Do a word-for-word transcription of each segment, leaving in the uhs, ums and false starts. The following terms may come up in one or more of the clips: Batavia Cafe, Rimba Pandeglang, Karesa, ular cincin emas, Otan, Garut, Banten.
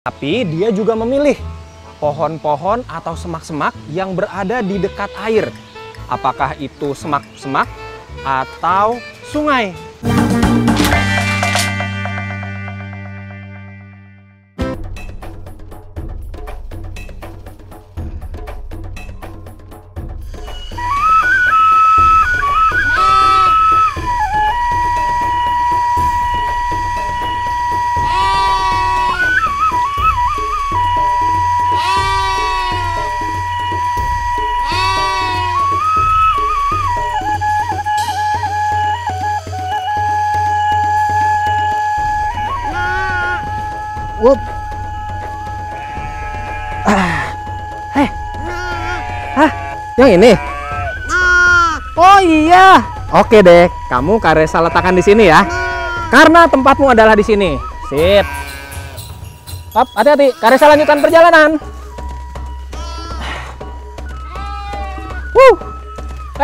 Tapi dia juga memilih pohon-pohon atau semak-semak yang berada di dekat air. Apakah itu semak-semak atau sungai? Wup. Ah. Heh. Hah, yang ini? Oh iya. Oke deh, kamu Karesa letakkan di sini ya. Karena tempatmu adalah di sini. Sip. Hop, hati-hati. Karesa lanjutkan perjalanan. Wuh.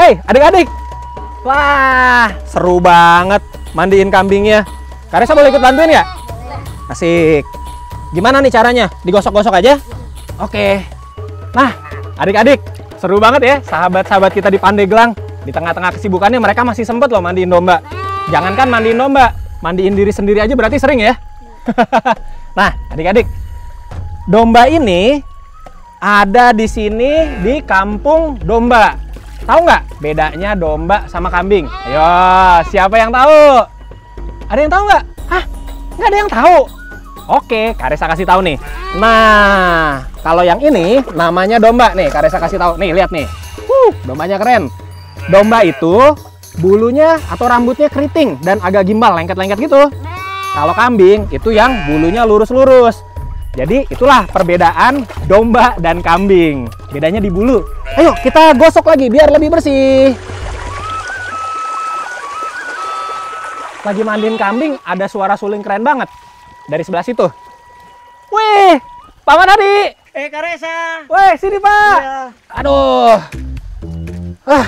Hei, adik-adik. Wah, seru banget mandiin kambingnya. Karesa boleh ikut bantuin ya? Asik. Gimana nih caranya? Digosok-gosok aja? Oke. Nah, adik-adik, seru banget ya sahabat-sahabat kita di Pandeglang. Di tengah-tengah kesibukannya mereka masih sempet loh mandiin domba. Jangankan mandiin domba, mandiin diri sendiri aja berarti sering ya? Nah, adik-adik, domba ini ada di sini di kampung domba. Tahu nggak bedanya domba sama kambing? Ayo, siapa yang tahu? Ada yang tahu nggak? Hah? Nggak ada yang tahu? Oke, Karesa kasih tahu nih. Nah, kalau yang ini namanya domba nih. Karesa kasih tahu nih, lihat nih. Huh, dombanya keren. Domba itu bulunya atau rambutnya keriting dan agak gimbal, lengket-lengket gitu. Kalau kambing itu yang bulunya lurus-lurus. Jadi itulah perbedaan domba dan kambing. Bedanya di bulu. Ayo kita gosok lagi biar lebih bersih. Lagi mandiin kambing ada suara suling keren banget. Dari sebelah situ. Wih, Paman Adi. Eh, Karesa. Wih, sini Pak. Iya. Aduh. Ah,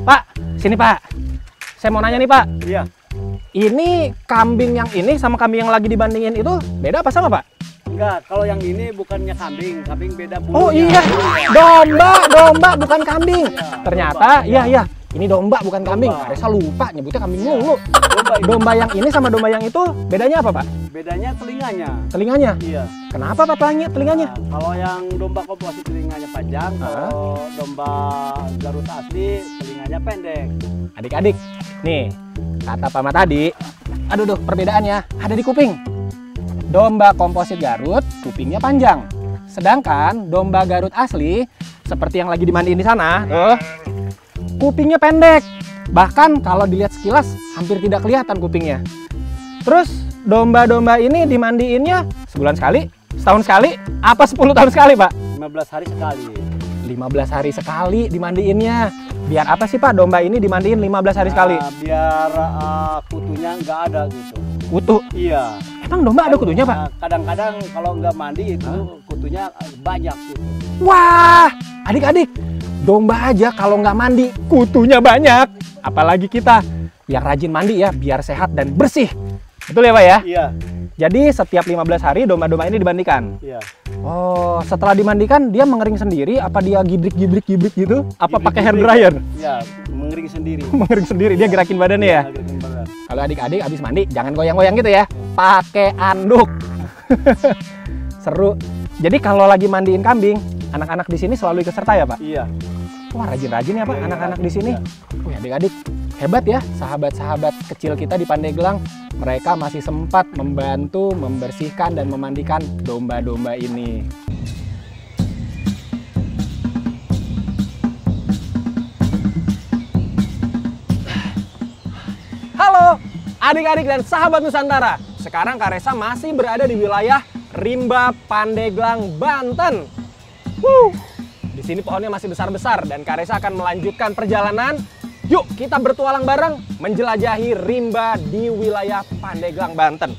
Pak, sini Pak. Saya mau nanya nih Pak. Iya. Ini kambing yang ini sama kambing yang lagi dibandingin itu beda apa sama Pak? Enggak, kalau yang ini bukannya kambing, kambing beda bulunya. Oh iya, domba, domba bukan kambing. Iya, ternyata, domba, iya iya. Ini domba bukan domba. Kambing. Karesa lupa nyebutnya kambing mulu. Domba, domba yang ini sama domba yang itu bedanya apa Pak? Bedanya telinganya. Telinganya? Iya. Kenapa Pak telinganya? telinganya? Nah, kalau yang domba koplosi telinganya panjang, nah. Kalau domba Garut asli telinganya pendek. Adik-adik, nih kata Paman tadi, aduh duh perbedaannya ada di kuping. Domba komposit Garut kupingnya panjang. Sedangkan domba Garut asli seperti yang lagi dimandiin di sana, tuh. Kupingnya pendek, bahkan kalau dilihat sekilas hampir tidak kelihatan kupingnya. Terus domba-domba ini dimandiinnya sebulan sekali, setahun sekali, apa sepuluh tahun sekali Pak? lima belas hari sekali. lima belas hari sekali dimandiinnya. Biar apa sih Pak domba ini dimandiin lima belas hari nah, sekali? Biar uh, kutunya nggak ada gitu. Kutu? Iya. Emang domba ada kutunya Pak? Kadang-kadang kalau nggak mandi itu huh? kutunya banyak gitu. Wah, adik-adik. Domba aja kalau nggak mandi, kutunya banyak. Apalagi kita yang rajin mandi ya, biar sehat dan bersih. Betul ya Pak ya? Iya. Jadi setiap lima belas hari domba-domba ini dimandikan? Iya. Oh, setelah dimandikan dia mengering sendiri, apa dia gibrik-gibrik-gibrik gitu? Apa pakai hair dryer? Iya, mengering sendiri. mengering sendiri, dia gerakin badannya ya? Iya, gerakin badan. Kalau adik-adik abis mandi, jangan goyang-goyang gitu ya. Pakai anduk. Seru. Jadi kalau lagi mandiin kambing, anak-anak di sini selalu ikut serta ya Pak? Iya. Wah rajin-rajin ya Pak anak-anak di sini. Wih adik-adik hebat ya sahabat-sahabat kecil kita di Pandeglang. Mereka masih sempat membantu membersihkan dan memandikan domba-domba ini. Halo adik-adik dan sahabat Nusantara. Sekarang Karesa masih berada di wilayah Rimba Pandeglang, Banten. Wuh. Di sini pohonnya masih besar-besar dan Karesa akan melanjutkan perjalanan. Yuk kita bertualang bareng menjelajahi rimba di wilayah Pandeglang, Banten.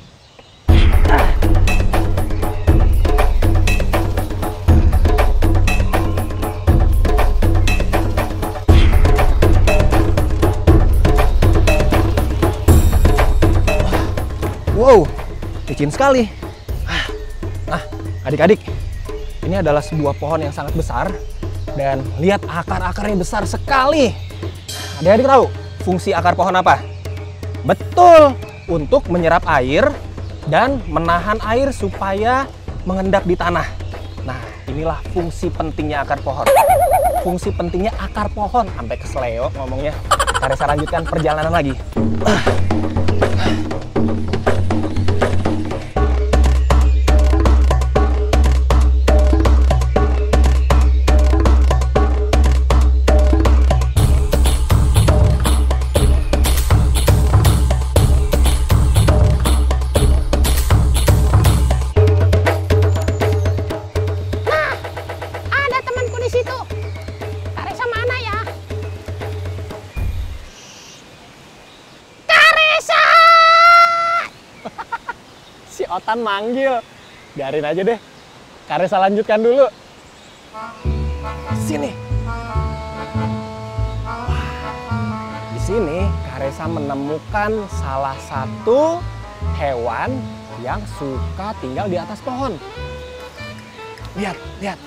Wow, licin sekali. Nah, Adik-adik, ini adalah sebuah pohon yang sangat besar. Dan lihat akar-akarnya besar sekali. Adik-adik tahu fungsi akar pohon apa? Betul, untuk menyerap air dan menahan air supaya mengendap di tanah. Nah, inilah fungsi pentingnya akar pohon. Fungsi pentingnya akar pohon. Sampai kesleo ngomongnya. Mari saya lanjutkan perjalanan lagi. Otan manggil, biarin aja deh. Karena saya lanjutkan dulu. Sini. Di sini Karesa menemukan salah satu hewan yang suka tinggal di atas pohon. Lihat, lihat.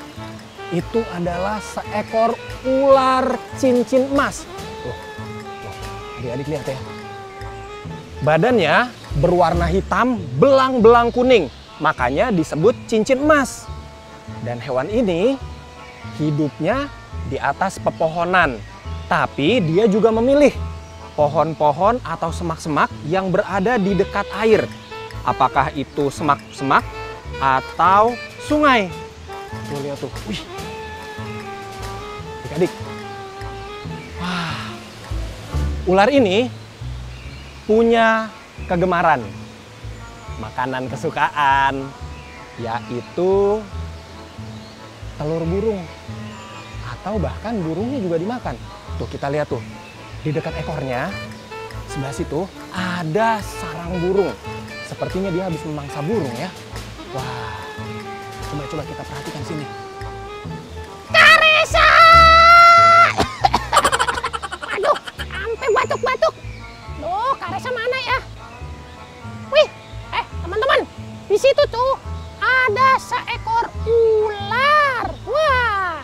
Itu adalah seekor ular cincin emas. Tuh, adik-adik lihat ya. Badannya berwarna hitam, belang-belang kuning. Makanya disebut cincin emas. Dan hewan ini hidupnya di atas pepohonan. Tapi dia juga memilih pohon-pohon atau semak-semak yang berada di dekat air. Apakah itu semak-semak atau sungai. Tuh, lihat tuh. Wih. Adik-adik. Wah. Ular ini punya kegemaran, makanan kesukaan, yaitu telur burung. Atau bahkan burungnya juga dimakan. Tuh kita lihat tuh, di dekat ekornya, sebelah situ ada sarang burung. Sepertinya dia habis memangsa burung ya. Wah, coba-coba kita perhatikan sini. Karesa! Aduh, sampai batuk-batuk. Duh, Karesa mana ya? Wih, eh teman-teman, di situ tuh ada seekor ular. Wah,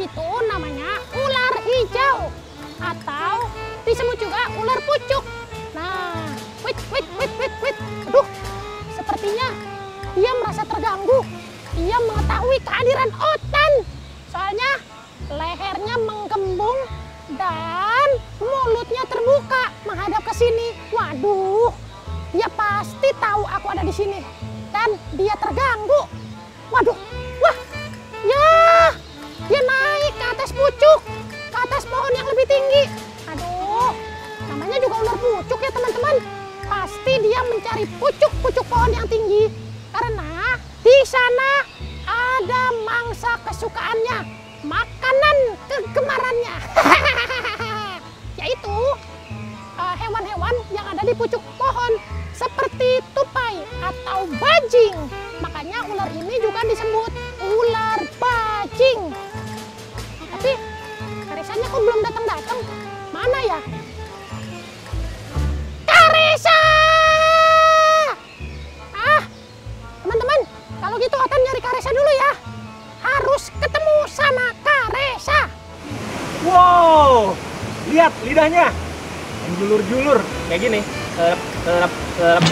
itu namanya ular hijau atau disebut juga ular pucuk. Nah, wait, wait, wait, wait, wait. Aduh, sepertinya dia merasa terganggu. Dia mengetahui kehadiran Otan, soalnya lehernya menggembung dan mulutnya terbuka menghadap ke sini. Waduh, dia pasti tahu aku ada di sini dan dia terganggu. Waduh, wah, ya, dia naik ke atas pucuk, ke atas pohon yang lebih tinggi. Aduh, namanya juga ular pucuk ya teman-teman. Pasti dia mencari pucuk-pucuk pohon yang tinggi karena di sana ada mangsa kesukaannya. Makanan kegemarannya, yaitu hewan-hewan uh, yang ada di pucuk pohon seperti tupai atau bajing. Makanya ular ini juga disebut ular bajing. Tapi Karesanya kok belum datang-datang? Mana ya? Karesa! Ah, teman-teman, kalau gitu Otan nyari Karesa dulu ya. Harus ketemu sama Karesa. Wow, lihat lidahnya, julur-julur kayak gini. Elep, elep, elep.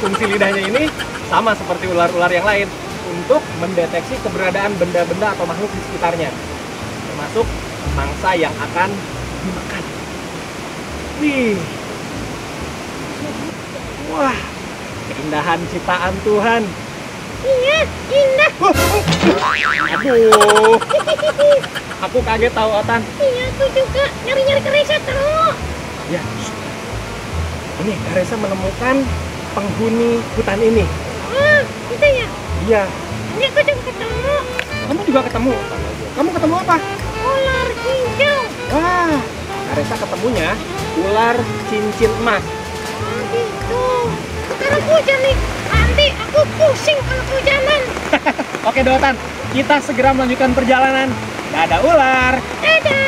Fungsi lidahnya ini sama seperti ular-ular yang lain untuk mendeteksi keberadaan benda-benda atau makhluk di sekitarnya, termasuk mangsa yang akan dimakan. Wih, wah, keindahan ciptaan Tuhan. Iya, indah. Aduh, aku kaget tahu Otan. Iya, aku juga nyari-nyari Karesa terus. Ya, ini Karesa menemukan penghuni hutan ini. Oh, itu ya? Iya. Ini aku juga ketemu. Kamu juga ketemu? Kamu ketemu apa? Ular hijau. Wah, Karesa ketemunya ular cincin emas. Oh gitu. Sekarang hujan nih. Nanti aku pusing kalau hujanan. Oke Dotan, kita segera melanjutkan perjalanan. Gak ada ular. Dadah.